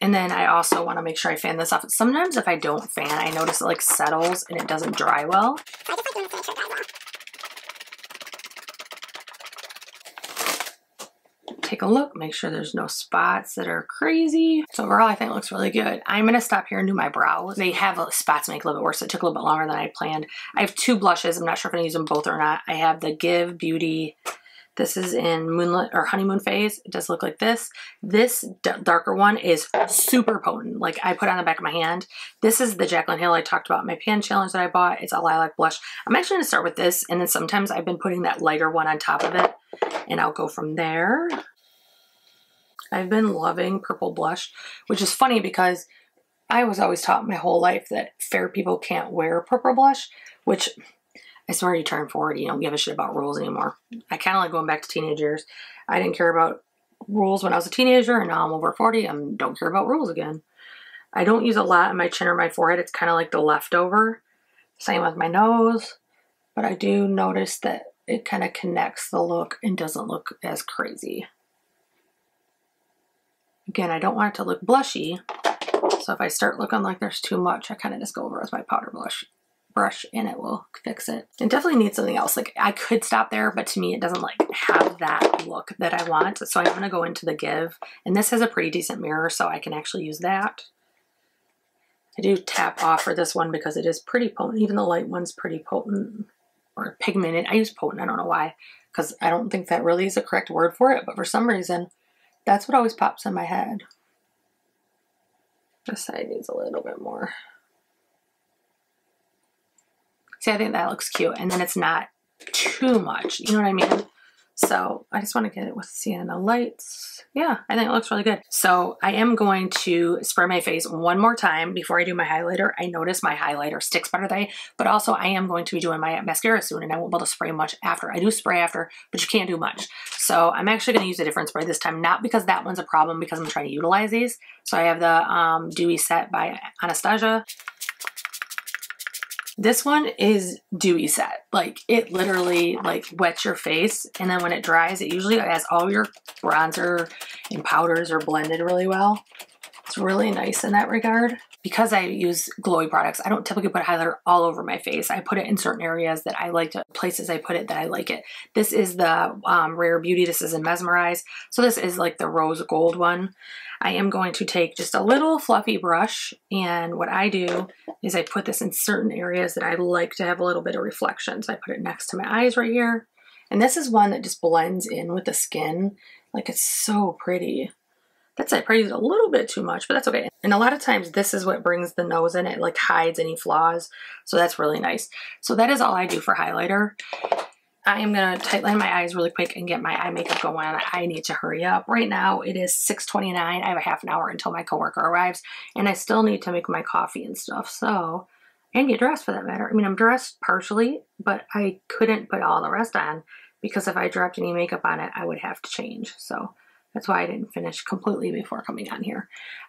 And then I also want to make sure I fan this off. Sometimes if I don't fan, I notice it like settles and it doesn't dry well. Take a look, make sure there's no spots that are crazy. So overall, I think it looks really good. I'm gonna stop here and do my brow. They have spots make a little bit worse. It took a little bit longer than I planned. I have two blushes. I'm not sure if I'm gonna use them both or not. I have the Give Beauty. This is in Moonlit or Honeymoon Phase. It does look like this. This darker one is super potent. Like I put it on the back of my hand. This is the Jaclyn Hill I talked about in my pan challenge that I bought. It's a lilac blush. I'm actually gonna start with this, and then sometimes I've been putting that lighter one on top of it and I'll go from there. I've been loving purple blush, which is funny because I was always taught my whole life that fair people can't wear purple blush, which I swear you turn 40, you don't give a shit about rules anymore. I kind of like going back to teenage years. I didn't care about rules when I was a teenager, and now I'm over 40. I don't care about rules again. I don't use a lot on my chin or my forehead. It's kind of like the leftover. Same with my nose. But I do notice that it kind of connects the look and doesn't look as crazy. Again, I don't want it to look blushy, so if I start looking like there's too much, I kind of just go over with my powder brush and it will fix it. It definitely needs something else. Like, I could stop there, but to me it doesn't like have that look that I want. So I'm gonna go into the give, and this has a pretty decent mirror, so I can actually use that. I do tap off for this one because it is pretty potent. Even the light one's pretty potent or pigmented. I use potent, I don't know why, because I don't think that really is the correct word for it, but for some reason, that's what always pops in my head. This side needs a little bit more. See, I think that looks cute, and then it's not too much, you know what I mean? So I just want to get it with Sienna Lights. Yeah, I think it looks really good. So I am going to spray my face one more time before I do my highlighter. I notice my highlighter sticks better today, but also I am going to be doing my mascara soon, and I won't be able to spray much after. I do spray after, but you can't do much. So I'm actually going to use a different spray this time, not because that one's a problem, because I'm trying to utilize these. So I have the Dewy Set by Anastasia. This one is dewy set. Like, it literally like wets your face, and then when it dries, it usually has all your bronzer and powders are blended really well. It's really nice in that regard. Because I use glowy products, I don't typically put highlighter all over my face. I put it in certain areas that I like, to places I put it that I like it. This is the Rare Beauty. This is in Mesmerize. So this is like the rose gold one. I am going to take just a little fluffy brush, and what I do is I put this in certain areas that I like to have a little bit of reflection. So I put it next to my eyes right here. And this is one that just blends in with the skin. Like, it's so pretty. That's it, I probably used a little bit too much, but that's okay. And a lot of times this is what brings the nose in. It like hides any flaws. So that's really nice. So that is all I do for highlighter. I am gonna tightline my eyes really quick and get my eye makeup going. I need to hurry up. Right now it is 6:29. I have a half an hour until my coworker arrives, and I still need to make my coffee and stuff. So, and get dressed for that matter. I mean, I'm dressed partially, but I couldn't put all the rest on because if I dropped any makeup on it, I would have to change. So that's why I didn't finish completely before coming on here.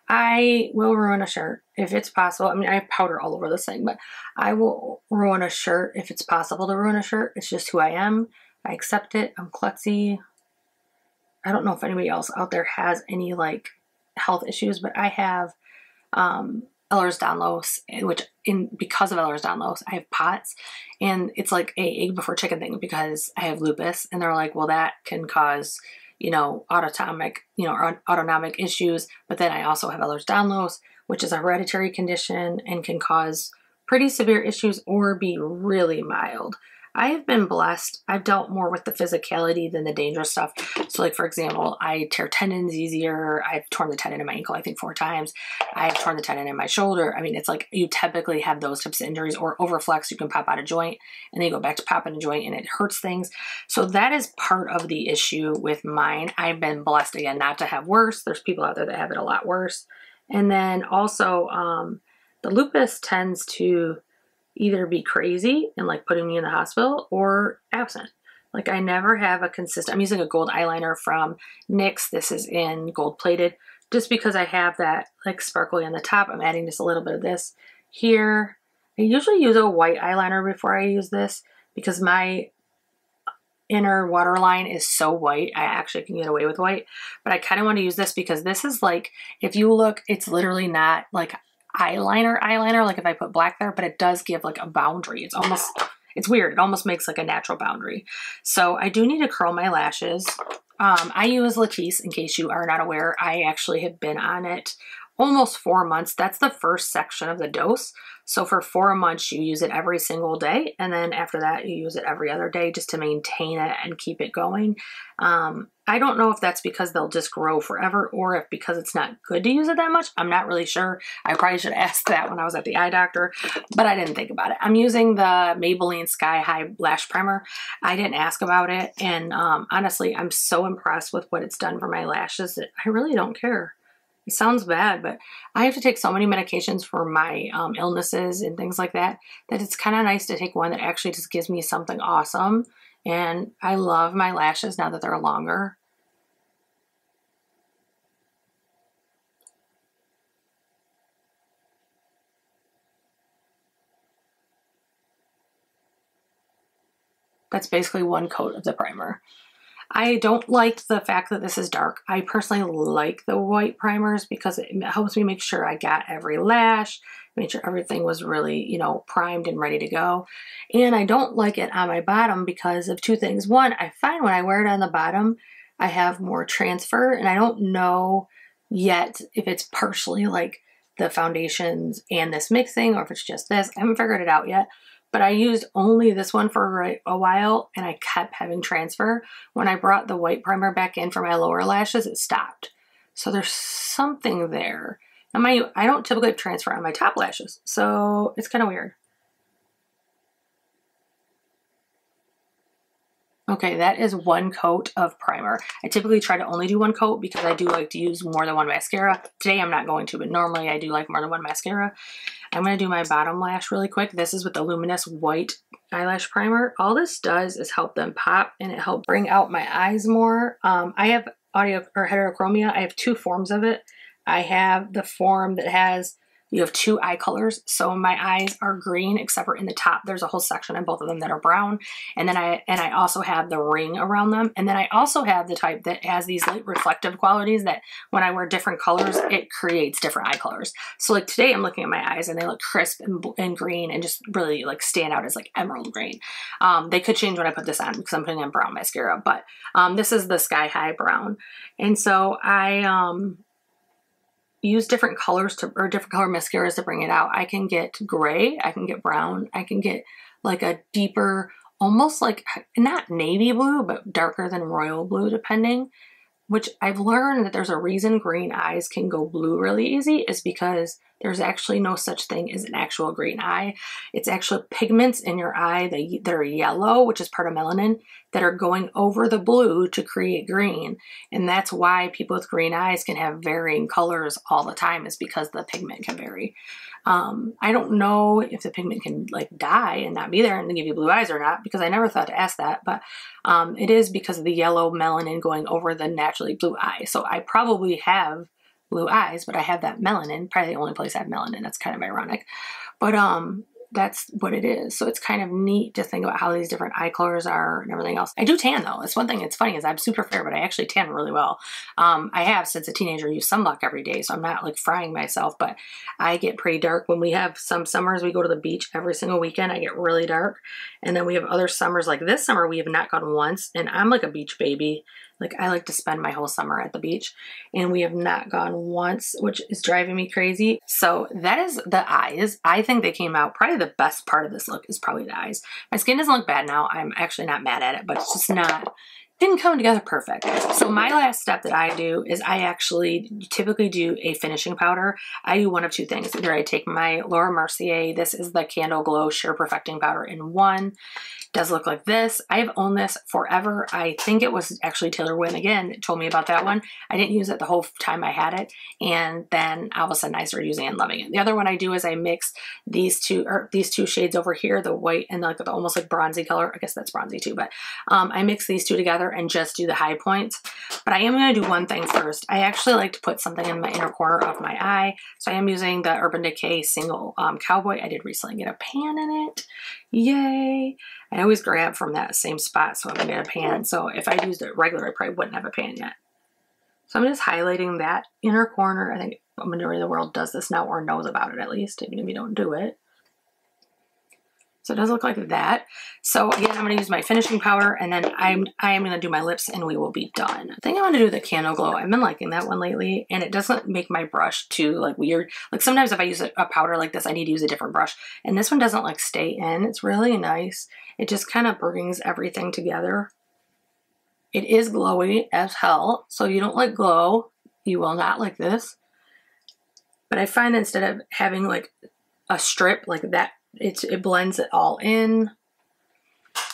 I will ruin a shirt if it's possible. I mean, I have powder all over this thing, but I will ruin a shirt if it's possible to ruin a shirt. It's just who I am. I accept it. I'm klutzy. I don't know if anybody else out there has any like health issues, but I have Ehlers-Danlos, because of Ehlers-Danlos, I have POTS, and it's like a egg before chicken thing because I have lupus, and they're like, well, that can cause, you know, autonomic issues. But then I also have Ehlers-Danlos, which is a hereditary condition and can cause pretty severe issues or be really mild. I have been blessed. I've dealt more with the physicality than the dangerous stuff. So like, for example, I tear tendons easier. I've torn the tendon in my ankle, I think 4 times. I've torn the tendon in my shoulder. I mean, it's like you typically have those types of injuries, or overflex, you can pop out a joint and then you go back to popping a joint and it hurts things. So that is part of the issue with mine. I've been blessed again, not to have worse. There's people out there that have it a lot worse. And then also the lupus tends to either be crazy and like putting me in the hospital, or absent. Like, I never have a consistent, I'm using a gold eyeliner from NYX. This is in gold plated, just because I have that like sparkly on the top. I'm adding just a little bit of this here. I usually use a white eyeliner before I use this because my inner waterline is so white. I actually can get away with white, but I kind of want to use this because this is like, if you look, it's literally not like eyeliner like if I put black there, but it does give like a boundary. It's almost, it's weird, it almost makes like a natural boundary. So I do need to curl my lashes. I use Latisse, in case you are not aware. I actually have been on it almost 4 months. That's the first section of the dose. So for 4 months you use it every single day, and then after that you use it every other day just to maintain it and keep it going. I don't know if that's because they'll just grow forever, or if because it's not good to use it that much. I'm not really sure. I probably should have asked that when I was at the eye doctor, but I didn't think about it. I'm using the Maybelline Sky High Lash Primer. I didn't ask about it, and honestly, I'm so impressed with what it's done for my lashes that I really don't care. It sounds bad, but I have to take so many medications for my illnesses and things like that, that it's kind of nice to take one that actually just gives me something awesome. And I love my lashes now that they're longer. That's basically one coat of the primer. I don't like the fact that this is dark. I personally like the white primers because it helps me make sure I got every lash, made sure everything was really, you know, primed and ready to go. And I don't like it on my bottom because of two things. One, I find when I wear it on the bottom, I have more transfer, and I don't know yet if it's partially like the foundations and this mixing or if it's just this. I haven't figured it out yet. But I used only this one for a while and I kept having transfer. When I brought the white primer back in for my lower lashes, it stopped. So there's something there. And I don't typically have transfer on my top lashes, so it's kind of weird. Okay, that is one coat of primer. I typically try to only do one coat because I do like to use more than one mascara. Today I'm not going to, but normally I do like more than one mascara. I'm going to do my bottom lash really quick. This is with the Luminous White Eyelash Primer. All this does is help them pop and it helps bring out my eyes more. I have heterochromia. I have two forms of it. I have the form that has, you have two eye colors, so my eyes are green except for in the top. There's a whole section in both of them that are brown, and then I also have the ring around them, and then I also have the type that has these light reflective qualities that when I wear different colors, it creates different eye colors. So like today, I'm looking at my eyes and they look crisp and green and just really like stand out as like emerald green. They could change when I put this on because I'm putting on brown mascara, but this is the Sky High Brown, and so I use different colors to, or different color mascaras to bring it out. I can get gray, I can get brown, I can get like a deeper, almost like not navy blue, but darker than royal blue depending, which I've learned that there's a reason green eyes can go blue really easy is because there's actually no such thing as an actual green eye. It's actually pigments in your eye that are yellow, which is part of melanin, that are going over the blue to create green. And that's why people with green eyes can have varying colors all the time, is because the pigment can vary. I don't know if the pigment can like die and not be there and give you blue eyes or not, because I never thought to ask that, but it is because of the yellow melanin going over the naturally blue eye. So I probably have blue eyes, but I have that melanin, probably the only place I have melanin. That's kind of ironic, but that's what it is. So it's kind of neat to think about how these different eye colors are and everything else. I do tan though. It's one thing that's funny is I'm super fair, but I actually tan really well. I have since a teenager used sunblock every day, so I'm not like frying myself, but I get pretty dark. When we have some summers, we go to the beach every single weekend, I get really dark. And then we have other summers, like this summer, we have not gone once, and I'm like a beach baby. Like I like to spend my whole summer at the beach, and we have not gone once, which is driving me crazy. So that is the eyes. I think they came out, probably the best part of this look is probably the eyes. My skin doesn't look bad now. I'm actually not mad at it, but it's just not, didn't come together perfect. So my last step that I do is I actually typically do a finishing powder. I do one of two things. Either I take my Laura Mercier, this is the Candle Glow Sheer Perfecting Powder in one. Does look like this. I've owned this forever. I think it was actually Taylor Wynn again that told me about that one. I didn't use it the whole time I had it, and then all of a sudden I started using it and loving it. The other one I do is I mix these two shades over here, the white and like the almost like bronzy color. I guess that's bronzy too, but I mix these two together and just do the high points. But I am going to do one thing first. I actually like to put something in my inner corner of my eye, so I am using the Urban Decay Single Cowboy. I did recently get a pan in it. Yay! I always grab from that same spot, so I'm gonna get a pan. So if I used it regular, I probably wouldn't have a pan yet. So I'm just highlighting that inner corner. I think the majority of the world does this now or knows about it at least, even if you don't do it. So it does look like that. So again, I'm gonna use my finishing powder, and then I am gonna do my lips and we will be done. I think I'm gonna do the Candle Glow. I've been liking that one lately, and it doesn't make my brush too like weird. Like sometimes if I use a powder like this, I need to use a different brush. And this one doesn't like stay in. It's really nice. It just kind of brings everything together. It is glowy as hell. So if you don't like glow, you will not like this. But I find instead of having like a strip like that, it blends it all in.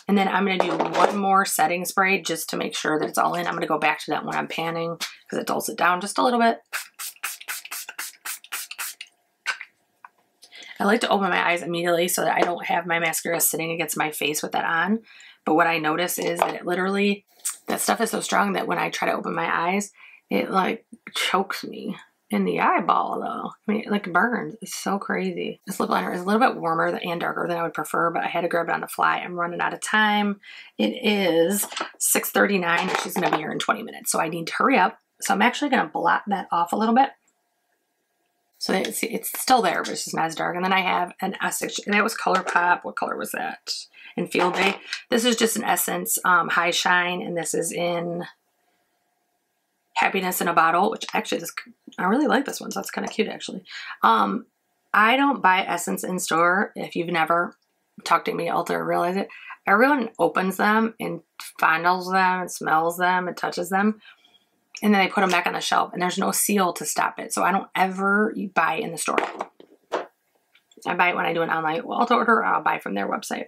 And then I'm going to do one more setting spray just to make sure that it's all in. I'm going to go back to that when I'm panning because it dulls it down just a little bit. I like to open my eyes immediately so that I don't have my mascara sitting against my face with that on. But what I notice is that it literally, that stuff is so strong that when I try to open my eyes, it like chokes me. in the eyeball though. I mean, it like burns. It's so crazy. This lip liner is a little bit warmer and darker than I would prefer, but I had to grab it on the fly. I'm running out of time. It is 6:39 and she's gonna be here in 20 minutes, so I need to hurry up. So I'm actually gonna blot that off a little bit. So it's still there, but it's just not as dark. And then I have an Essence. That was ColourPop. What color was that? In Field Day. This is just an Essence High Shine, and this is in Happiness in a Bottle, which actually I really like this one, so that's kind of cute actually. I don't buy Essence in store. If you've never talked to me at Ulta or realize it, everyone opens them and fondles them and smells them and touches them, and then they put them back on the shelf, and there's no seal to stop it. So I don't ever buy in the store. I buy it when I do an online Ulta order, or I'll buy from their website.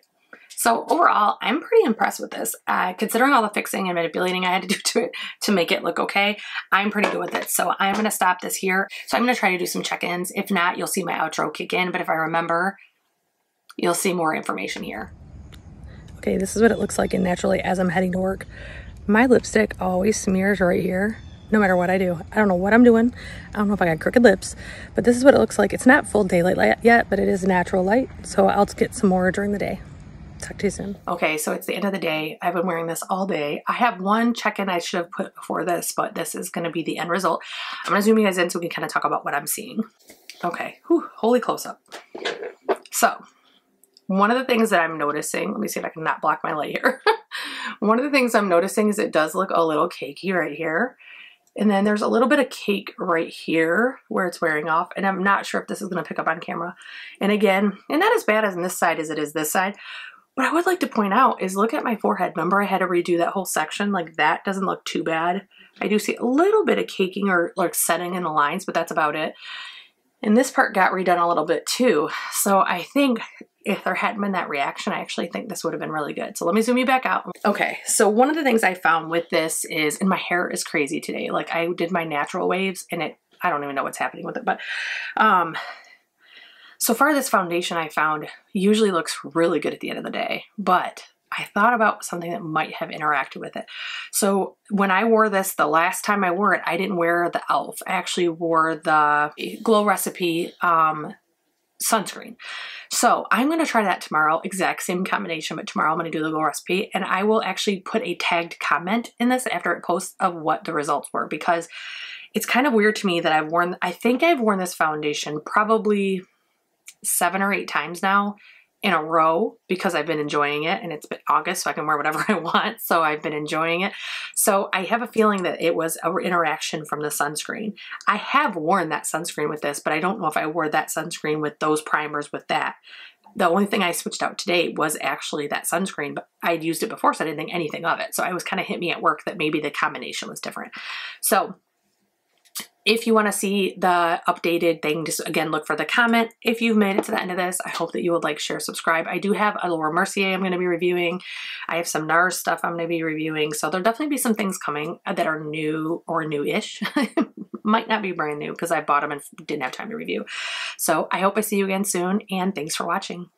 So overall, I'm pretty impressed with this. Considering all the fixing and manipulating I had to do to it to make it look okay, I'm pretty good with it. So I'm gonna stop this here. So I'm gonna try to do some check-ins. If not, you'll see my outro kick in, but if I remember, you'll see more information here. Okay, this is what it looks like, and naturally as I'm heading to work, my lipstick always smears right here, no matter what I do. I don't know what I'm doing. I don't know if I got crooked lips, but this is what it looks like. It's not full daylight light yet, but it is natural light. So I'll get some more during the day. Talk to you soon. Okay, so it's the end of the day. I've been wearing this all day. I have one check-in I should have put before this, but this is going to be the end result. I'm going to zoom you guys in so we can kind of talk about what I'm seeing. Okay, whew, holy close-up. So, one of the things that I'm noticing, let me see if I can not block my light here. One of the things I'm noticing is it does look a little cakey right here. And then there's a little bit of cake right here where it's wearing off. And I'm not sure if this is going to pick up on camera. And again, and not as bad on this side as it is this side. What I would like to point out is look at my forehead. Remember I had to redo that whole section? Like that doesn't look too bad. I do see a little bit of caking or like setting in the lines, but that's about it. And this part got redone a little bit too. So I think if there hadn't been that reaction, I actually think this would have been really good. So let me zoom you back out. Okay, so one of the things I found with this is, and my hair is crazy today. Like I did my natural waves and it, I don't even know what's happening with it, but so far this foundation I found usually looks really good at the end of the day, but I thought about something that might have interacted with it. So when I wore this, the last time I wore it, I didn't wear the e.l.f. I actually wore the Glow Recipe sunscreen. So I'm going to try that tomorrow, exact same combination, but tomorrow I'm going to do the Glow Recipe, and I will actually put a tagged comment in this after it posts of what the results were, because it's kind of weird to me that I think I've worn this foundation probably 7 or 8 times now in a row because I've been enjoying it, and it's been August, so I can wear whatever I want. So I've been enjoying it. So I have a feeling that it was an interaction from the sunscreen. I have worn that sunscreen with this, but I don't know if I wore that sunscreen with those primers with that. The only thing I switched out today was actually that sunscreen, but I'd used it before, so I didn't think anything of it. So I was kind of hit me at work that maybe the combination was different. So if you want to see the updated thing, just again, look for the comment. If you've made it to the end of this, I hope that you would like, share, subscribe. I do have a Laura Mercier I'm going to be reviewing. I have some NARS stuff I'm going to be reviewing. So there'll definitely be some things coming that are new or new-ish. Might not be brand new because I bought them and didn't have time to review. So I hope I see you again soon, and thanks for watching.